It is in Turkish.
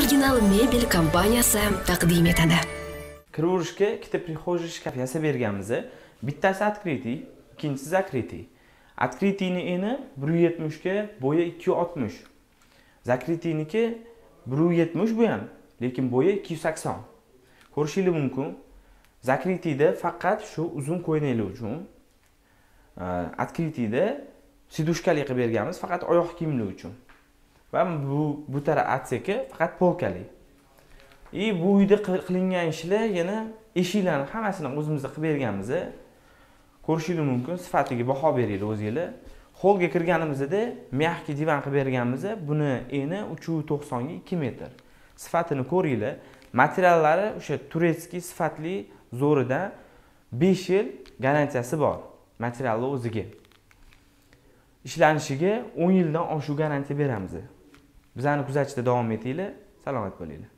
Original Mebel kompaniyasi taqdim etadi. Kirishga ikkita prixojiy shkafchasi berganmiz. Bittasi открытый, ikkinchisi закрытый. Открытыйni eni 170 ga, bo'yi 260. Закрытыйniki 170 bu ham, lekin bo'yi 280. Ko'rishingiz mumkin. Закрытыйda faqat shu uzun qo'ynakli uchun, открытыйda sidushkali qilib berganmiz, faqat oyoq kiyimli uchun. Va bu taraf atseki faqat polkali. I bu uyda qilingan ishlar yana eshiklarni hammasini o'zimizga qilib berganmiz. Ko'rishingiz mumkin, sifatiga baho beringlar o'zingizlar. Holga kirganimizda mehki divan qilib berganmiz. Buni eni 390 ga 2 metr. Sifatini ko'ringlar. Materiallari o'sha turetskiy sifatli zo'ridan 5 yil garantiyasi bor. Materiallar o'ziga. Ishlanishiga 10 yildan oshiq garantiya beramiz. Bizani kuzatishda davom etinglar. Salomat bo'linglar.